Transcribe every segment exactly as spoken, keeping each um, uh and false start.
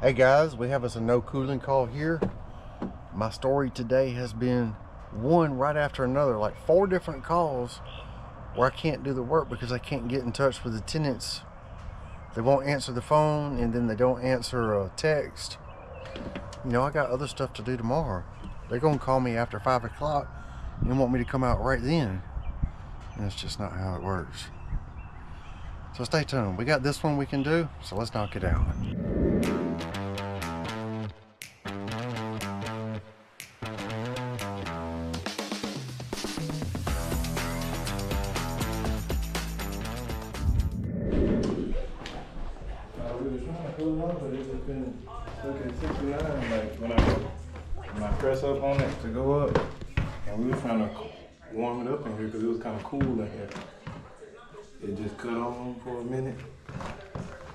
Hey guys, we have us a no cooling call here. My story today has been one right after another, like four different calls where I can't do the work because I can't get in touch with the tenants. They won't answer the phone, and then they don't answer a text. You know, I got other stuff to do tomorrow. They're gonna call me after five o'clock and want me to come out right then. And it's just not how it works. So stay tuned. We got this one we can do, so let's knock it out. Up on it to go up, and we were trying to warm it up in here because it was kind of cool in here. It just cut on for a minute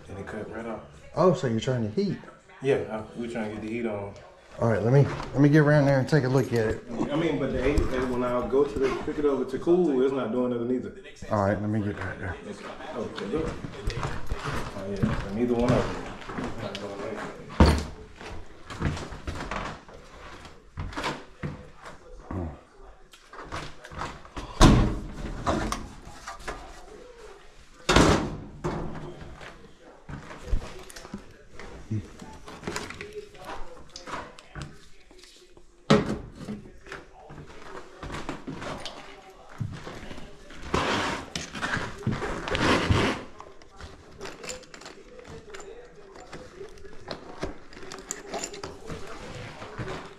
and it cut right off. Oh, so you're trying to heat? Yeah, I, we're trying to get the heat on. All right, let me let me get around there and take a look at it. I mean, but the eight, when I go to the, pick it over to cool, it's not doing nothing either. All right, let me get back there. Okay, look. Oh, yeah, so neither one of them.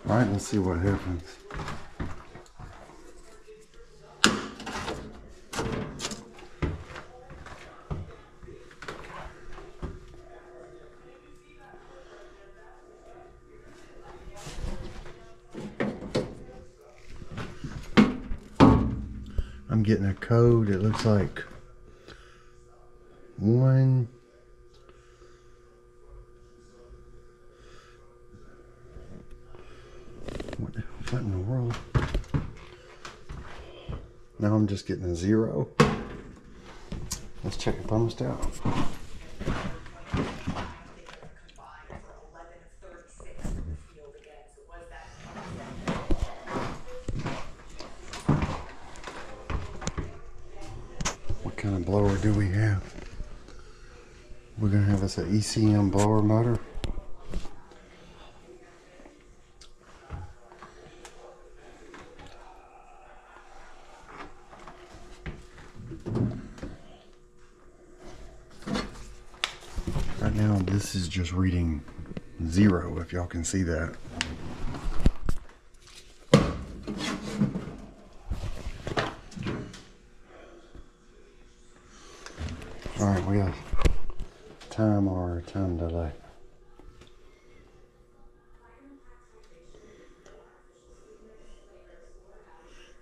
All right, let's see what happens. I'm getting a code. It looks like one. What in the world? Now I'm just getting a zero. Let's check the thermostat out. What kind of blower do we have? We're gonna have this an E C M blower motor. Now this is just reading zero, if y'all can see that. All right, we got time or time delay.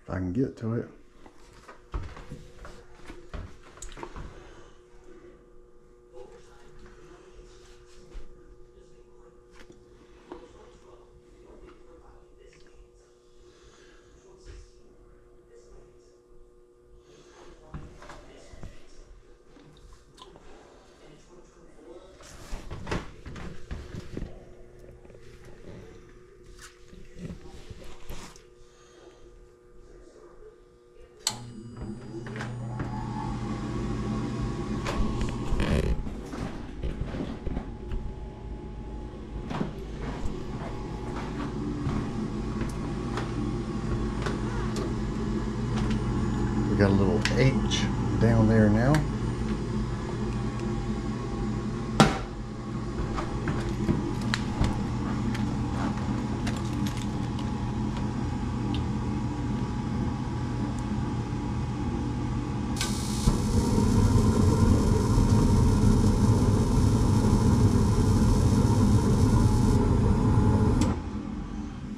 If I can get to it. Got a little H down there now.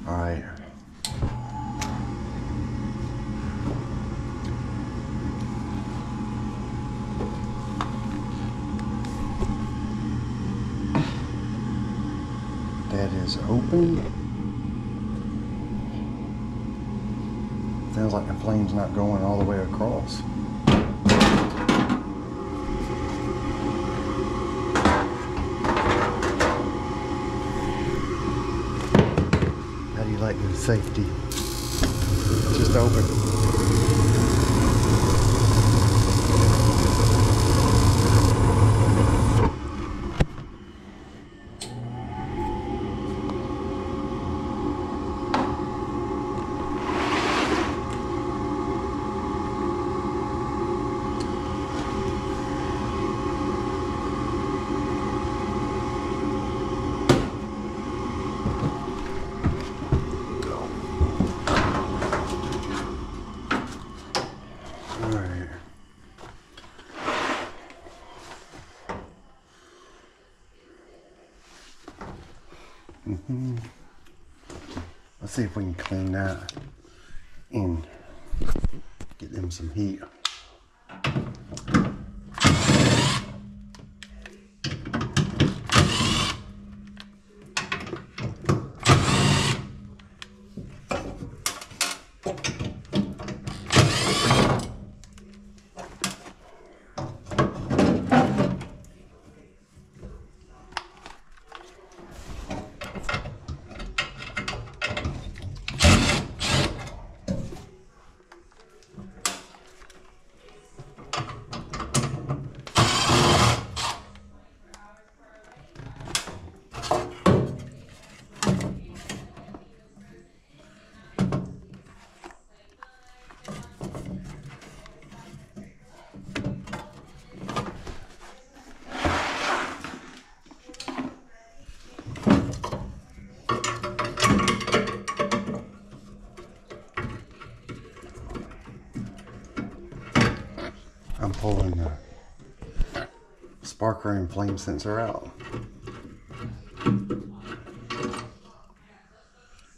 All right. That is open. Sounds like the flame's not going all the way across. lightning safety. Just open. Mm-hmm. Let's see if we can clean that and get them some heat. I'm pulling the spark and flame sensor out.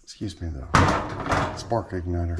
Excuse me, though. Spark igniter.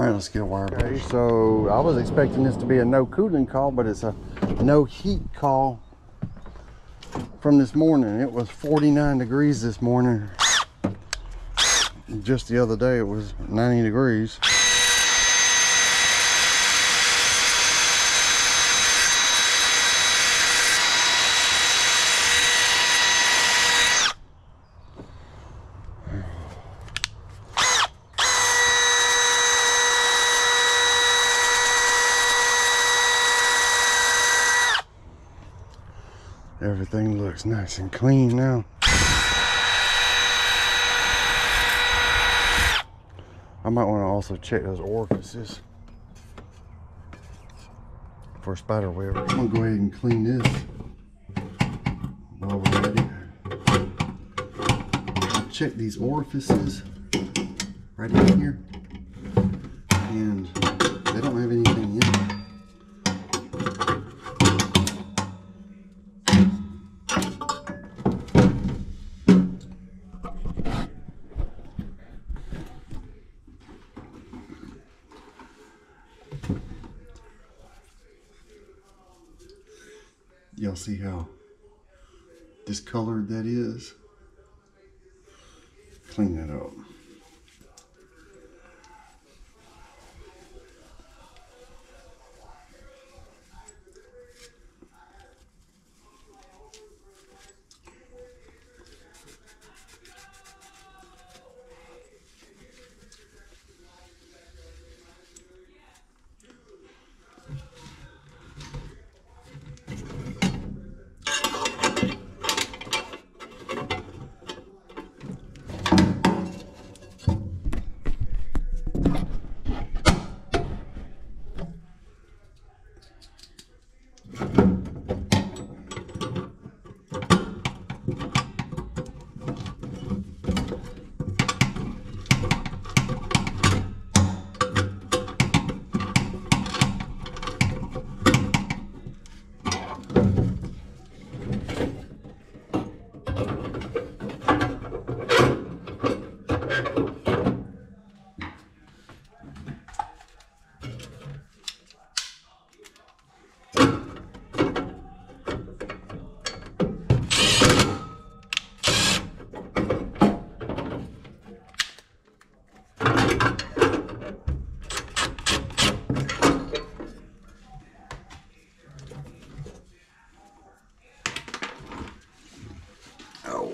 Alright, let's get a wire brush. Okay, so I was expecting this to be a no cooling call, but it's a no heat call from this morning. It was forty-nine degrees this morning. Just the other day it was ninety degrees. Everything looks nice and clean now. I might want to also check those orifices for spider web. I'm gonna go ahead and clean this while we're ready. I'll check these orifices right in here, and they don't have anything in them. Y'all see how discolored that is? Clean that up. Ow.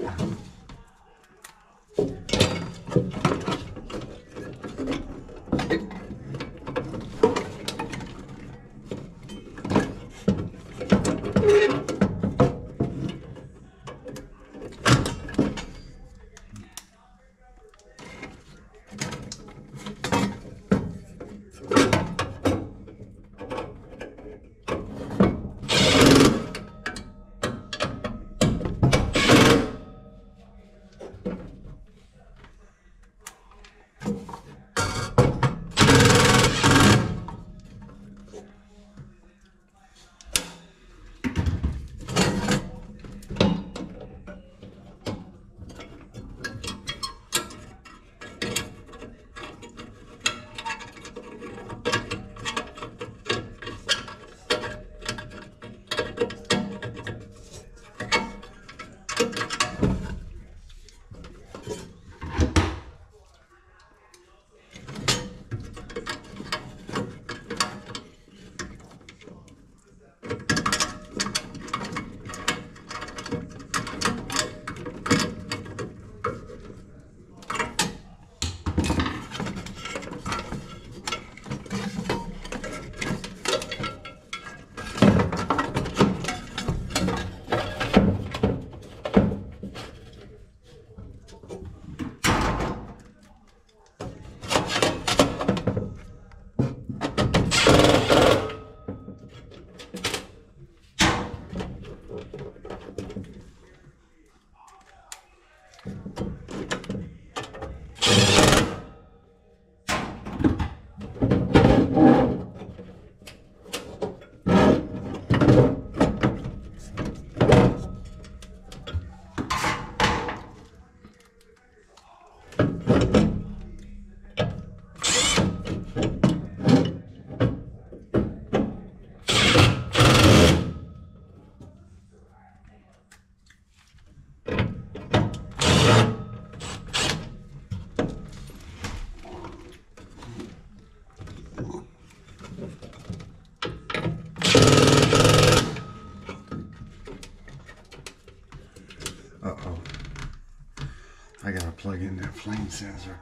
Plug in that flame sensor.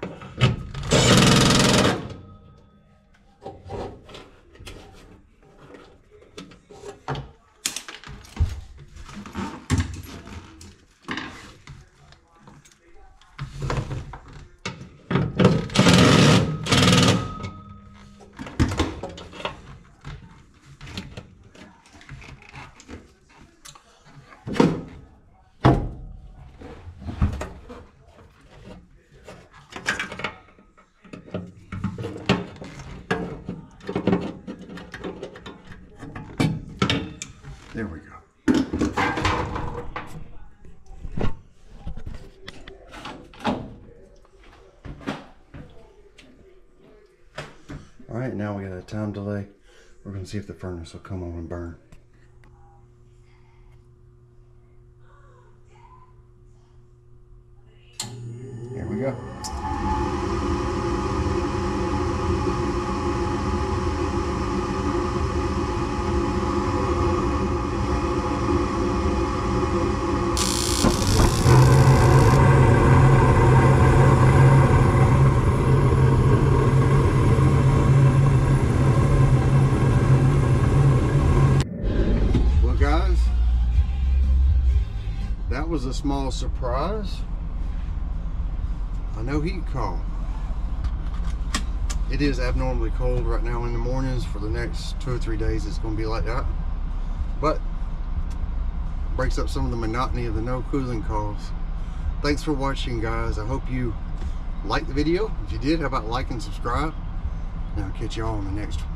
There we go. All right, now we got a time delay. We're gonna see if the furnace will come on and burn. Here we go. Was a small surprise. I know heat calm. It is abnormally cold right now in the mornings. For the next two or three days it's going to be like that, but breaks up some of the monotony of the no cooling calls. Thanks for watching, guys. I hope you liked the video. If you did, how about like and subscribe, and I'll catch you all in the next one.